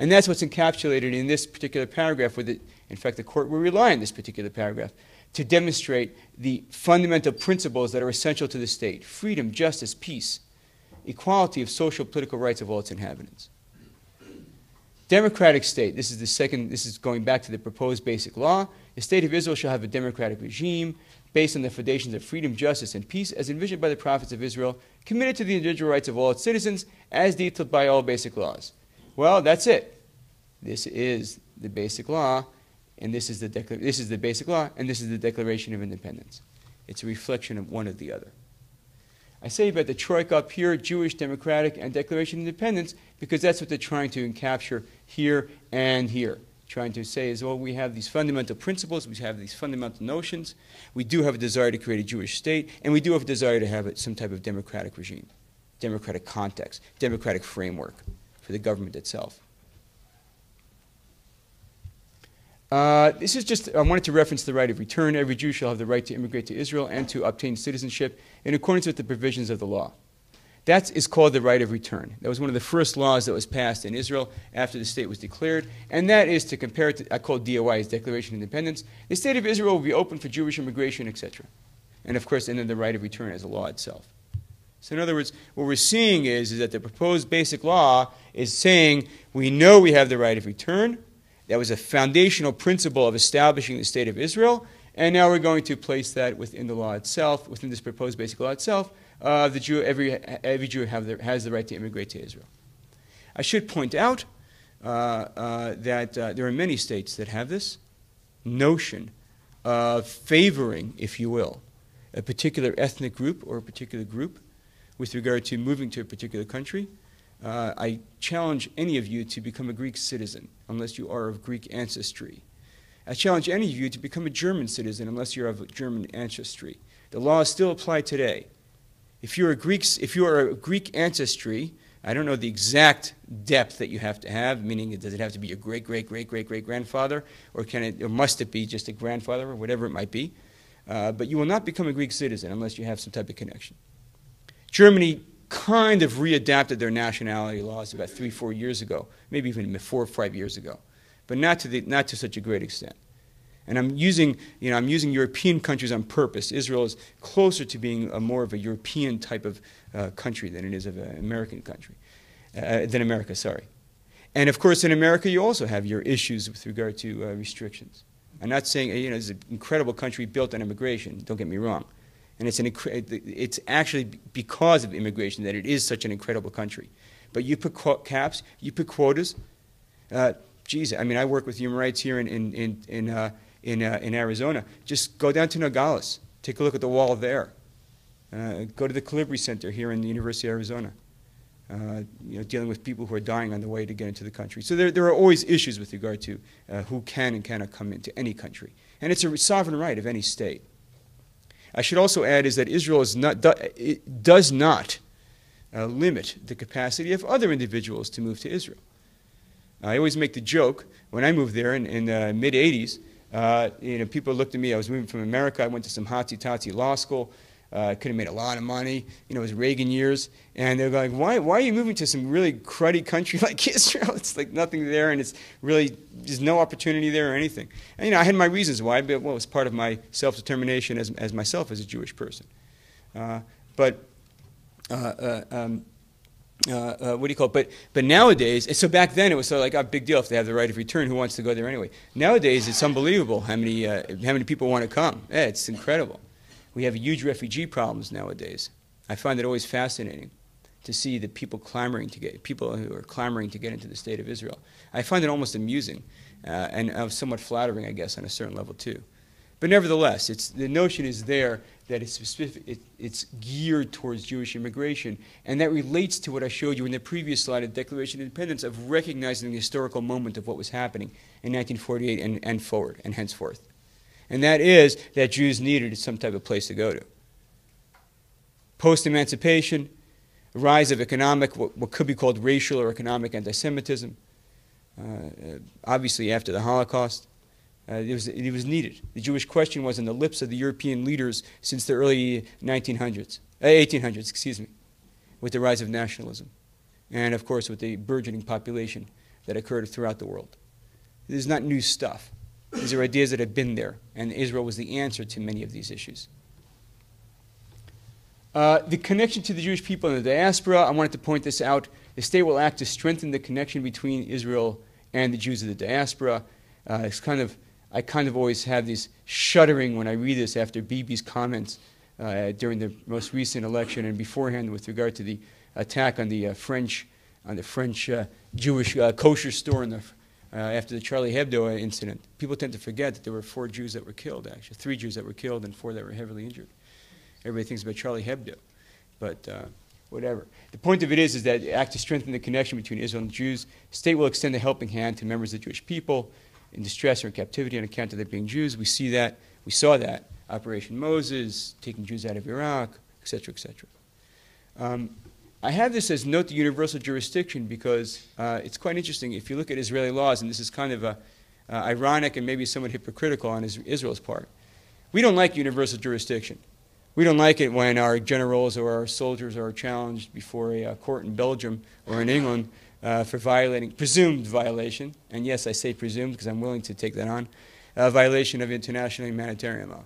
And that's what's encapsulated in this particular paragraph. With it. In fact, the court will rely on this particular paragraph to demonstrate the fundamental principles that are essential to the state: freedom, justice, peace, equality of social and political rights of all its inhabitants. Democratic state, this is the second, this is going back to the proposed Basic Law. The state of Israel shall have a democratic regime based on the foundations of freedom, justice, and peace as envisioned by the prophets of Israel, committed to the individual rights of all its citizens as detailed by all Basic Laws. Well, that's it. This is the Basic Law, and this is the decla- this is the Basic Law, and this is the Declaration of Independence. It's a reflection of one of the other. I say about the troika up here, Jewish, democratic, and Declaration of Independence, because that's what they're trying to encapture here and here. Trying to say is, well, we have these fundamental principles, we have these fundamental notions, we do have a desire to create a Jewish state, and we do have a desire to have some type of democratic regime, democratic context, democratic framework for the government itself. Uh, this is just, I wanted to reference the right of return. Every Jew shall have the right to immigrate to Israel and to obtain citizenship in accordance with the provisions of the law. That is called the right of return. That was one of the first laws that was passed in Israel after the state was declared. And that is to compare it to, I call D O I as Declaration of Independence. The state of Israel will be open for Jewish immigration, et cetera. And of course, and then the right of return as a law itself. So in other words, what we're seeing is, is that the proposed Basic Law is saying we know we have the right of return, That was a foundational principle of establishing the State of Israel, and now we're going to place that within the law itself, within this proposed Basic Law itself. Uh, the Jew, every, every Jew have the, has the right to immigrate to Israel. I should point out uh, uh, that uh, there are many states that have this notion of favoring, if you will, a particular ethnic group or a particular group with regard to moving to a particular country. Uh, I challenge any of you to become a Greek citizen unless you are of Greek ancestry. I challenge any of you to become a German citizen unless you're of German ancestry. The laws still apply today. If you're a Greek, if you are of Greek ancestry, I don't know the exact depth that you have to have, meaning does it have to be your great, great, great, great, great grandfather, or can it, or must it be just a grandfather, or whatever it might be? Uh, but you will not become a Greek citizen unless you have some type of connection. Germany kind of readapted their nationality laws about three, four years ago, maybe even four or five years ago, but not to the, not to such a great extent. And I'm using, you know, I'm using European countries on purpose. Israel is closer to being a more of a European type of uh, country than it is of an American country, uh, than America, sorry. And of course, in America, you also have your issues with regard to uh, restrictions. I'm not saying, you know, it's an incredible country built on immigration. Don't get me wrong. And it's an, it's actually because of immigration that it is such an incredible country. But you put caps, you put quotas. Uh, geez, I mean, I work with human rights here in in in. in uh, In, uh, in Arizona. Just go down to Nogales, take a look at the wall there. Uh, go to the Calibri Center here in the University of Arizona, uh, you know, dealing with people who are dying on the way to get into the country. So there, there are always issues with regard to uh, who can and cannot come into any country. And it's a sovereign right of any state. I should also add is that Israel is not, do, it does not uh, limit the capacity of other individuals to move to Israel. I always make the joke, when I moved there in, in the mid eighties, Uh, you know, people looked at me. I was moving from America. I went to some hotsy-totsy law school. I uh, could have made a lot of money. You know, it was Reagan years. And they're going, why, why are you moving to some really cruddy country like Israel? It's like nothing there, and it's really, there's no opportunity there or anything. And, you know, I had my reasons why, but well, it was part of my self-determination as, as myself as a Jewish person. Uh, but, uh, uh, um, uh, uh, what do you call it? But, but nowadays, and so back then it was sort of like a big deal if they have the right of return, who wants to go there anyway? Nowadays, it's unbelievable how many, uh, how many people want to come. Yeah, it's incredible. We have huge refugee problems nowadays. I find it always fascinating to see the people clamoring to get, people who are clamoring to get into the State of Israel. I find it almost amusing uh, and uh, somewhat flattering, I guess, on a certain level too. But nevertheless, it's, the notion is there that it's, specific, it, it's geared towards Jewish immigration, and that relates to what I showed you in the previous slide of Declaration of Independence of recognizing the historical moment of what was happening in nineteen forty-eight and, and forward and henceforth. And that is that Jews needed some type of place to go to. Post-emancipation, rise of economic, what, what could be called racial or economic anti-Semitism, uh, obviously after the Holocaust. Uh, it, was, it was needed. The Jewish question was on the lips of the European leaders since the early nineteen hundreds, uh, eighteen hundreds, excuse me, with the rise of nationalism, and of course with the burgeoning population that occurred throughout the world. This is not new stuff. These are ideas that have been there, and Israel was the answer to many of these issues. Uh, the connection to the Jewish people in the diaspora, I wanted to point this out. The state will act to strengthen the connection between Israel and the Jews of the diaspora. Uh, it's kind of I kind of always have this shuddering when I read this after Bibi's comments uh, during the most recent election and beforehand with regard to the attack on the uh, French, on the French uh, Jewish uh, kosher store in the, uh, after the Charlie Hebdo incident. People tend to forget that there were four Jews that were killed, actually, three Jews that were killed and four that were heavily injured. Everybody thinks about Charlie Hebdo, but uh, whatever. The point of it is, is that the act to strengthen the connection between Israel and Jews. The state will extend a helping hand to members of the Jewish people in distress or in captivity on account of their being Jews. We see that, we saw that, Operation Moses, taking Jews out of Iraq, et cetera, et cetera. Um, I have this as note the universal jurisdiction because uh, it's quite interesting. If you look at Israeli laws, and this is kind of a, uh, ironic and maybe somewhat hypocritical on Israel's part, we don't like universal jurisdiction. We don't like it when our generals or our soldiers are challenged before a, a court in Belgium or in England Uh, for violating, presumed violation, and yes, I say presumed because I'm willing to take that on, uh, violation of international humanitarian law.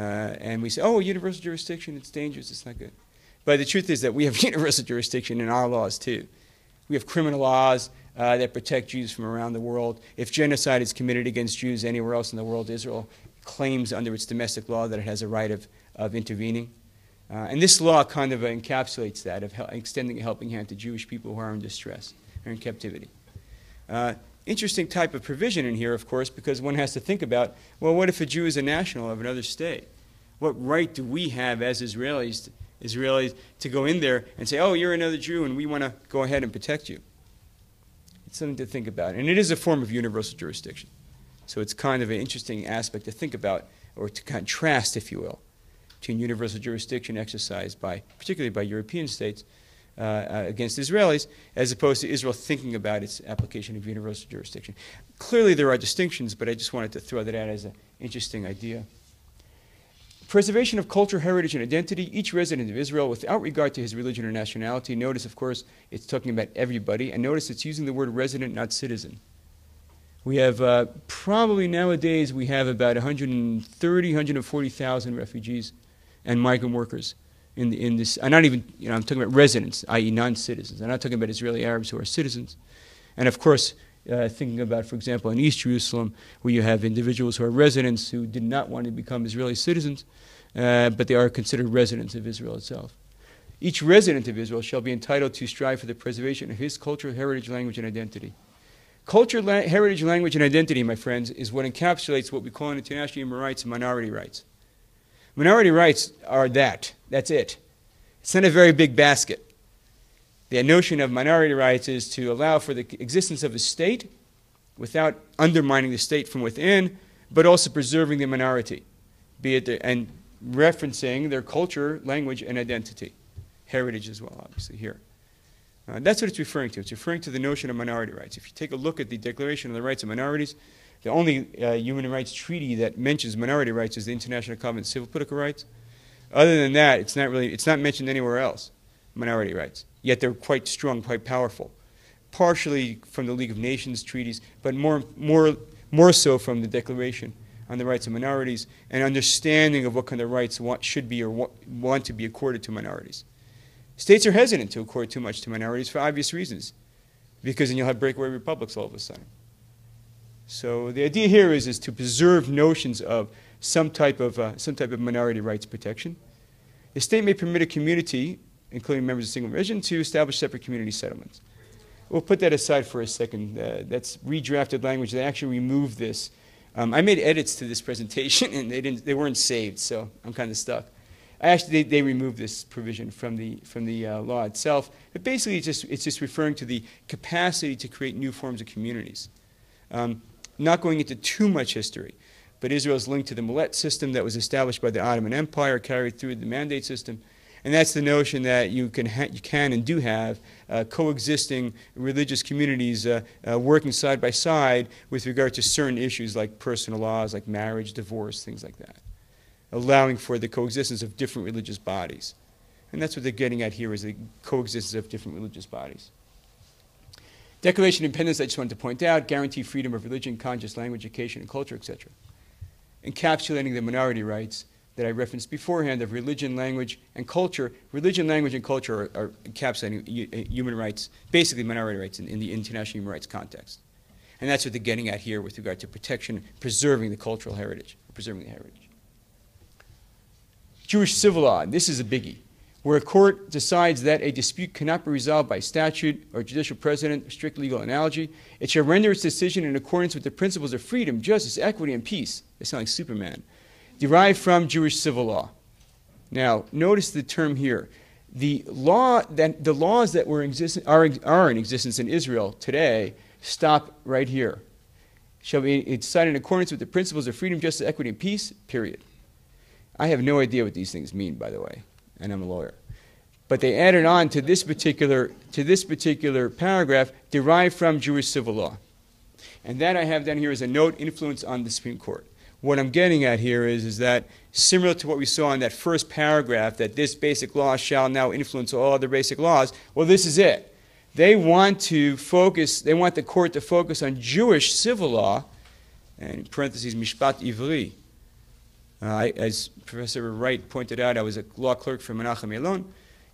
Uh, and we say, oh, universal jurisdiction, it's dangerous, it's not good. But the truth is that we have universal jurisdiction in our laws too. We have criminal laws, uh, that protect Jews from around the world. If genocide is committed against Jews anywhere else in the world, Israel claims under its domestic law that it has a right of, of intervening. Uh, and this law kind of encapsulates that, of extending a helping hand to Jewish people who are in distress or in captivity. Uh, interesting type of provision in here, of course, because one has to think about, well, what if a Jew is a national of another state? What right do we have as Israelis, Israelis to go in there and say, oh, you're another Jew, and we want to go ahead and protect you? It's something to think about. And it is a form of universal jurisdiction. So it's kind of an interesting aspect to think about, or to contrast, if you will, to universal jurisdiction exercised by, particularly by European states uh, against Israelis, as opposed to Israel thinking about its application of universal jurisdiction. Clearly there are distinctions, but I just wanted to throw that out as an interesting idea. Preservation of culture, heritage, and identity. Each resident of Israel, without regard to his religion or nationality. Notice, of course, it's talking about everybody, and notice it's using the word resident, not citizen. We have uh, probably nowadays we have about one hundred thirty, one hundred forty thousand refugees and migrant workers in, the, in this. I'm not even, you know, I'm talking about residents, that is non-citizens. I'm not talking about Israeli Arabs who are citizens. And of course, uh, thinking about, for example, in East Jerusalem, where you have individuals who are residents who did not want to become Israeli citizens, uh, but they are considered residents of Israel itself. Each resident of Israel shall be entitled to strive for the preservation of his culture, heritage, language, and identity. Culture, la heritage, language, and identity, my friends, is what encapsulates what we call in international human rights and minority rights. Minority rights are that. That's it. It's not a very big basket. The notion of minority rights is to allow for the existence of a state without undermining the state from within, but also preserving the minority, be it the, and referencing their culture, language, and identity. Heritage as well, obviously, here. Uh, that's what it's referring to. It's referring to the notion of minority rights. If you take a look at the Declaration of the Rights of Minorities, the only uh, human rights treaty that mentions minority rights is the International Covenant on Civil and Political Rights. Other than that, it's not really, it's not mentioned anywhere else, minority rights. Yet they're quite strong, quite powerful. Partially from the League of Nations treaties, but more, more, more so from the Declaration on the Rights of Minorities and understanding of what kind of rights want, should be or wa want to be accorded to minorities. States are hesitant to accord too much to minorities for obvious reasons, because then you'll have breakaway republics all of a sudden. So the idea here is, is to preserve notions of some type of, uh, some type of minority rights protection. The state may permit a community, including members of a single religion, to establish separate community settlements. We'll put that aside for a second. Uh, that's redrafted language. They actually removed this. Um, I made edits to this presentation, and they, didn't, they weren't saved, so I'm kind of stuck. I actually, they, they removed this provision from the, from the uh, law itself. But basically, it's just, it's just referring to the capacity to create new forms of communities. Um, Not going into too much history, but Israel's linked to the Millet system that was established by the Ottoman Empire, carried through the Mandate system, and that's the notion that you can, ha you can and do have uh, coexisting religious communities uh, uh, working side by side with regard to certain issues like personal laws, like marriage, divorce, things like that, allowing for the coexistence of different religious bodies. And that's what they're getting at here, is the coexistence of different religious bodies. Declaration of Independence, I just wanted to point out, guarantee freedom of religion, conscience, language, education, and culture, et cetera. Encapsulating the minority rights that I referenced beforehand of religion, language, and culture. Religion, language, and culture are, are encapsulating human rights, basically minority rights in, in the international human rights context. And that's what they're getting at here with regard to protection, preserving the cultural heritage, preserving the heritage. Jewish civil law, this is a biggie, where a court decides that a dispute cannot be resolved by statute or judicial precedent or strict legal analogy, it shall render its decision in accordance with the principles of freedom, justice, equity, and peace. They sound like Superman. Derived from Jewish civil law. Now, notice the term here. The, law that, the laws that were exist, are, are in existence in Israel today stop right here. Shall be decided in accordance with the principles of freedom, justice, equity, and peace, period. I have no idea what these things mean, by the way. And I'm a lawyer. But they added on to this particular, to this particular paragraph, derived from Jewish civil law. And that I have down here is a note, influence on the Supreme Court. What I'm getting at here is, is that, similar to what we saw in that first paragraph, that this basic law shall now influence all other basic laws, well, this is it. They want to focus, they want the court to focus on Jewish civil law, and in parentheses, Mishpat Ivri. Uh, I, as Professor Wright pointed out, I was a law clerk for Menachem Elon.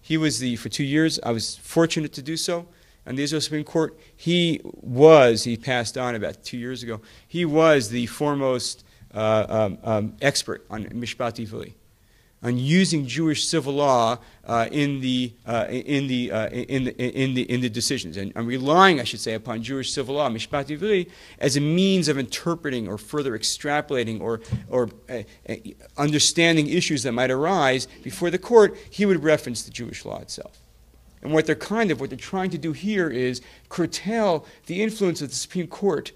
He was the, for two years, I was fortunate to do so. on the Israel Supreme Court. He was, he passed on about two years ago, he was the foremost uh, um, um, expert on Mishpat Ivri, on using Jewish civil law uh, in the uh, in the uh, in the in the in the decisions, and, and relying, I should say, upon Jewish civil law, Mishpat Ivri, as a means of interpreting or further extrapolating or or uh, uh, understanding issues that might arise before the court. He would reference the Jewish law itself, and what they're kind of what they're trying to do here is curtail the influence of the Supreme Court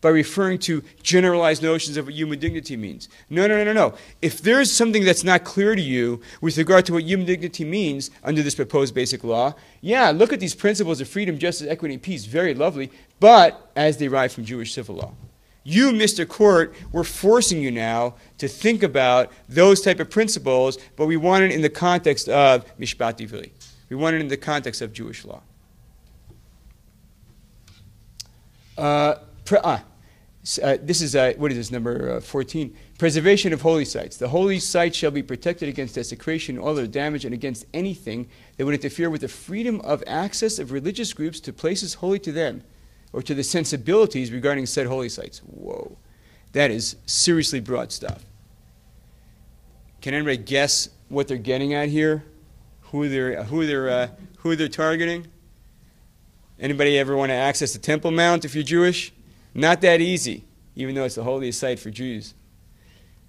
by referring to generalized notions of what human dignity means. No, no, no, no, no. If there's something that's not clear to you with regard to what human dignity means under this proposed basic law, yeah, look at these principles of freedom, justice, equity, and peace, very lovely, but as they derive from Jewish civil law. You, Mister Court, we're forcing you now to think about those type of principles, but we want it in the context of Mishpat Ivri. We want it in the context of Jewish law. Uh, pre ah. Uh, this is, uh, what is this, number uh, fourteen. Preservation of holy sites. The holy sites shall be protected against desecration, all other damage, and against anything that would interfere with the freedom of access of religious groups to places holy to them, or to the sensibilities regarding said holy sites. Whoa. That is seriously broad stuff. Can anybody guess what they're getting at here? Who they're, who they're, uh, who they're targeting? Anybody ever want to access the Temple Mount if you're Jewish? Not that easy, even though it's the holiest site for Jews.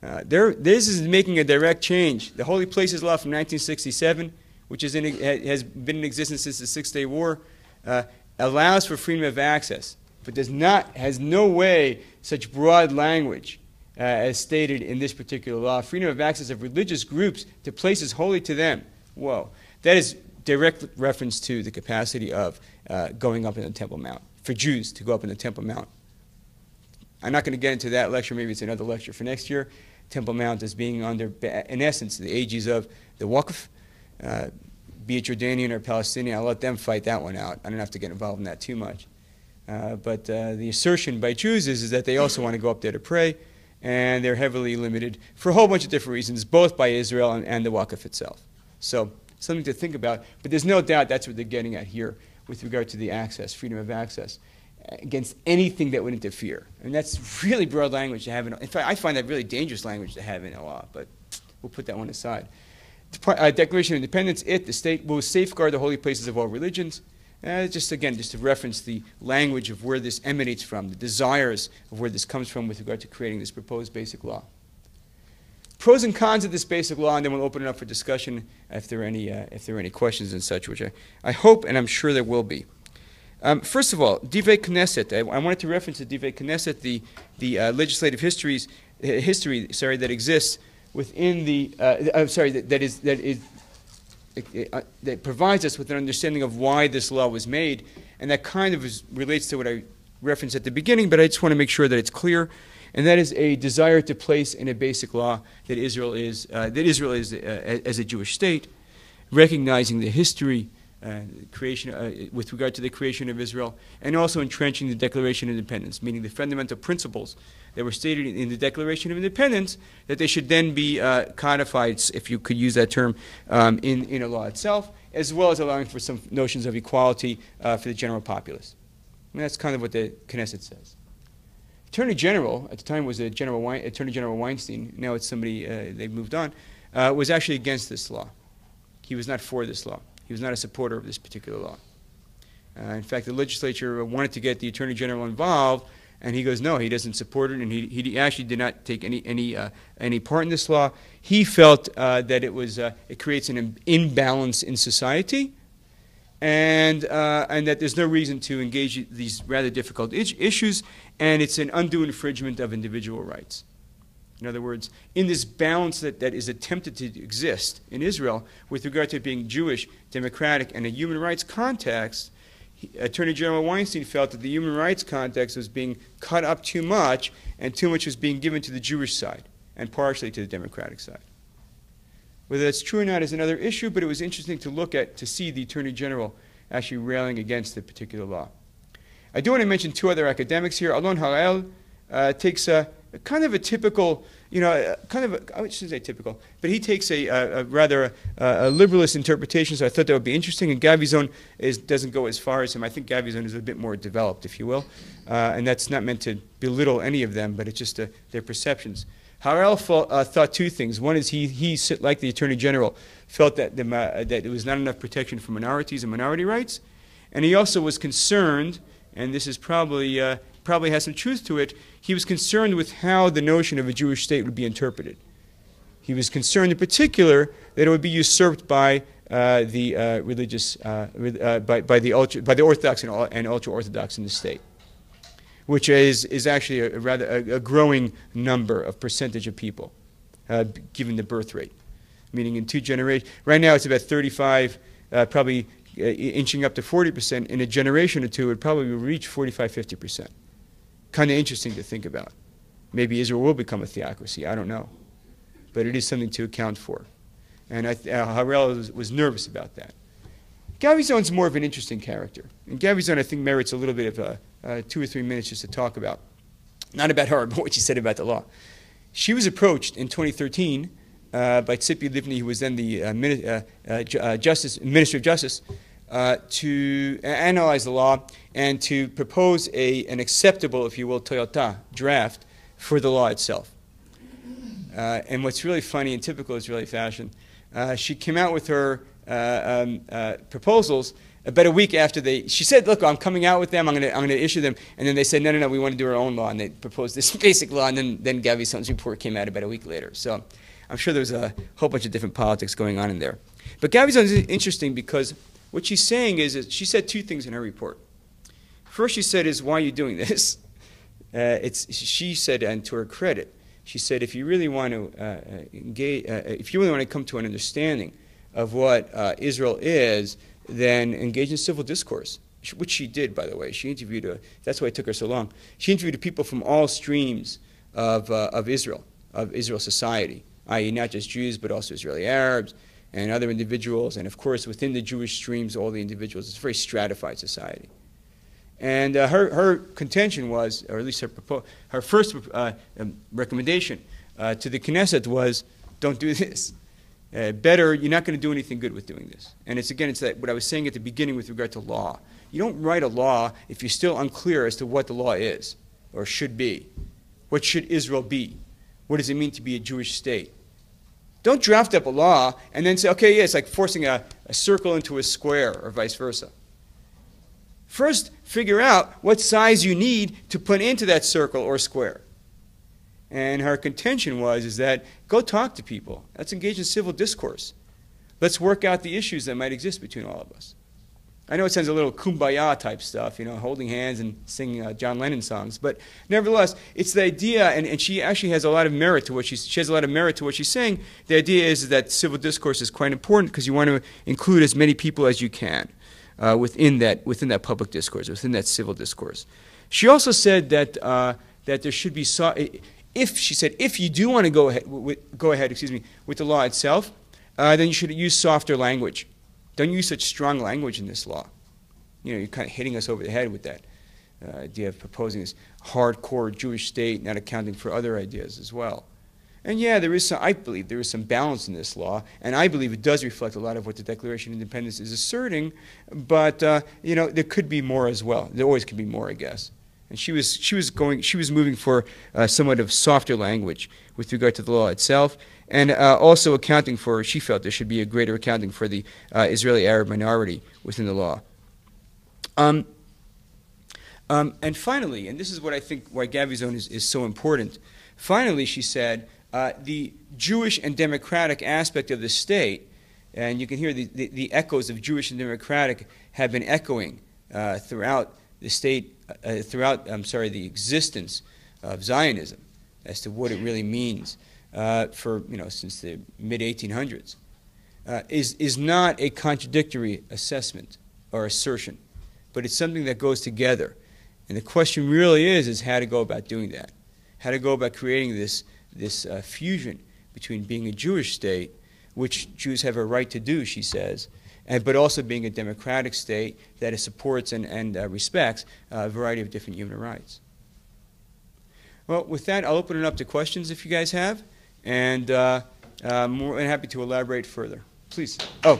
Uh, there, this is making a direct change. The Holy Places Law from nineteen sixty-seven, which is in, has been in existence since the Six-Day War, uh, allows for freedom of access, but does not, has no way such broad language uh, as stated in this particular law. Freedom of access of religious groups to places holy to them. Whoa. That is direct reference to the capacity of uh, going up in the Temple Mount, for Jews to go up in the Temple Mount. I'm not going to get into that lecture. Maybe it's another lecture for next year. Temple Mount is being under, in essence, the aegis of the Waqf. Uh, be it Jordanian or Palestinian, I'll let them fight that one out. I don't have to get involved in that too much. Uh, but uh, the assertion by Jews is, is that they also want to go up there to pray, and they're heavily limited for a whole bunch of different reasons, both by Israel and, and the Waqf itself. So something to think about. But there's no doubt that's what they're getting at here with regard to the access, freedom of access, against anything that would interfere. And that's really broad language to have in, in fact, I find that really dangerous language to have in a law, but we'll put that one aside. Dep uh, Declaration of Independence, it, the state, will safeguard the holy places of all religions. Uh, just again, just to reference the language of where this emanates from, the desires of where this comes from with regard to creating this proposed basic law. Pros and cons of this basic law, and then we'll open it up for discussion if there are any, uh, if there are any questions and such, which I, I hope and I'm sure there will be. Um, first of all, Divrei Knesset. I, I wanted to reference the Divrei Knesset, the the uh, legislative histories, uh, history, sorry, that exists within the. Uh, I'm sorry, that, that is that is uh, that provides us with an understanding of why this law was made, and that kind of is, relates to what I referenced at the beginning. But I just want to make sure that it's clear, and that is a desire to place in a basic law that Israel is uh, that Israel is uh, as a Jewish state, recognizing the history. Uh, creation, uh, with regard to the creation of Israel, and also entrenching the Declaration of Independence, meaning the fundamental principles that were stated in the Declaration of Independence, that they should then be uh, codified, if you could use that term, um, in, in a law itself, as well as allowing for some notions of equality uh, for the general populace. And that's kind of what the Knesset says. Attorney General, at the time was a General Wein Attorney General Weinstein, now it's somebody, uh, they moved on, uh, was actually against this law. He was not for this law. He was not a supporter of this particular law. Uh, in fact, the legislature wanted to get the Attorney General involved, and he goes, no, he doesn't support it, and he, he actually did not take any, any, uh, any part in this law. He felt uh, that it, was, uh, it creates an im imbalance in society, and, uh, and that there's no reason to engage these rather difficult issues, and it's an undue infringement of individual rights. In other words, in this balance that, that is attempted to exist in Israel with regard to being Jewish, democratic, and a human rights context, he, Attorney General Weinstein felt that the human rights context was being cut up too much, and too much was being given to the Jewish side and partially to the democratic side. Whether that's true or not is another issue, but it was interesting to look at, to see the Attorney General actually railing against the particular law. I do want to mention two other academics here. Alon Harel uh, takes a... kind of a typical, you know, kind of, a, I shouldn't say typical, but he takes a, a, a rather a, a liberalist interpretation, so I thought that would be interesting, and Gavison is, doesn't go as far as him. I think Gavison is a bit more developed, if you will, uh, and that's not meant to belittle any of them, but it's just uh, their perceptions. Harel felt, uh, thought two things. One is he, he like the Attorney General, felt that, the, uh, that there was not enough protection for minorities and minority rights, and he also was concerned, and this is probably, uh, probably has some truth to it, he was concerned with how the notion of a Jewish state would be interpreted. He was concerned in particular that it would be usurped by uh, the uh, religious, uh, uh, by, by, the ultra, by the Orthodox and, and ultra-Orthodox in the state, which is, is actually a, a rather a, a growing number of percentage of people, uh, given the birth rate. Meaning in two generations, right now it's about thirty-five, uh, probably uh, inching up to forty percent. In a generation or two, it probably will reach forty-five, fifty percent. Kind of interesting to think about. Maybe Israel will become a theocracy, I don't know. But it is something to account for. And I th uh, Harel was, was nervous about that. Gavizon's more of an interesting character. And Gavison, I think, merits a little bit of a, uh, two or three minutes just to talk about. Not about her, but what she said about the law. She was approached in twenty thirteen uh, by Tzipi Livni, who was then the uh, mini uh, uh, Justice, Minister of Justice, Uh, to analyze the law and to propose a, an acceptable, if you will, Toyota draft for the law itself. Uh, and what's really funny and typical Israeli fashion, uh, she came out with her uh, um, uh, proposals about a week after they, she said, look, I'm coming out with them, I'm going to I'm going to issue them. And then they said, no, no, no, we want to do our own law. And they proposed this basic law, and then, then Gavison's report came out about a week later. So I'm sure there's a whole bunch of different politics going on in there. But Gavison's interesting because what she's saying is, is, she said two things in her report. First, she said, "Is why are you doing this?" Uh, it's she said, and to her credit, she said, "If you really want to uh, engage, uh, if you really want to come to an understanding of what uh, Israel is, then engage in civil discourse," which she did, by the way. She interviewed a, that's why it took her so long. She interviewed people from all streams of uh, of Israel, of Israel society, that is, not just Jews but also Israeli Arabs and other individuals, and of course within the Jewish streams, all the individuals. It's a very stratified society. And uh, her, her contention was, or at least her, her first uh, um, recommendation uh, to the Knesset was, don't do this. Uh, better, you're not going to do anything good with doing this. And it's again, it's that, what I was saying at the beginning with regard to law. You don't write a law if you're still unclear as to what the law is or should be. What should Israel be? What does it mean to be a Jewish state? Don't draft up a law and then say, okay, yeah, it's like forcing a, a circle into a square or vice versa. First, figure out what size you need to put into that circle or square. And her contention was is that go talk to people. Let's engage in civil discourse. Let's work out the issues that might exist between all of us. I know it sounds a little kumbaya type stuff, you know, holding hands and singing uh, John Lennon songs, but nevertheless, it's the idea, and, and she actually has a lot of merit to what she's, she has a lot of merit to what she's saying. The idea is that civil discourse is quite important because you want to include as many people as you can uh, within that within that public discourse, within that civil discourse. She also said that uh, that there should be, if she said, if you do want to go ahead, with, go ahead, excuse me, with the law itself, uh, then you should use softer language. Don't use such strong language in this law. You know, you're kind of hitting us over the head with that uh, idea of proposing this hardcore Jewish state, not accounting for other ideas as well. And yeah, there is some, I believe there is some balance in this law, and I believe it does reflect a lot of what the Declaration of Independence is asserting, but, uh, you know, there could be more as well. There always could be more, I guess. And she was, she was, going, she was moving for uh, somewhat of softer language with regard to the law itself, and uh, also accounting for, she felt there should be a greater accounting for the uh, Israeli Arab minority within the law. Um, um, and finally, and this is what I think why Gavison is, is so important, finally she said uh, the Jewish and democratic aspect of the state, and you can hear the, the, the echoes of Jewish and democratic have been echoing uh, throughout the state, uh, throughout, I'm sorry, the existence of Zionism as to what it really means. Uh, for, you know, since the mid eighteen hundreds, uh, is, is not a contradictory assessment or assertion, but it's something that goes together. And the question really is, is how to go about doing that, how to go about creating this, this uh, fusion between being a Jewish state, which Jews have a right to do, she says, and, but also being a democratic state that supports and, and uh, respects a variety of different human rights. Well, with that, I'll open it up to questions if you guys have, and uh, uh, more than happy to elaborate further. Please. Oh.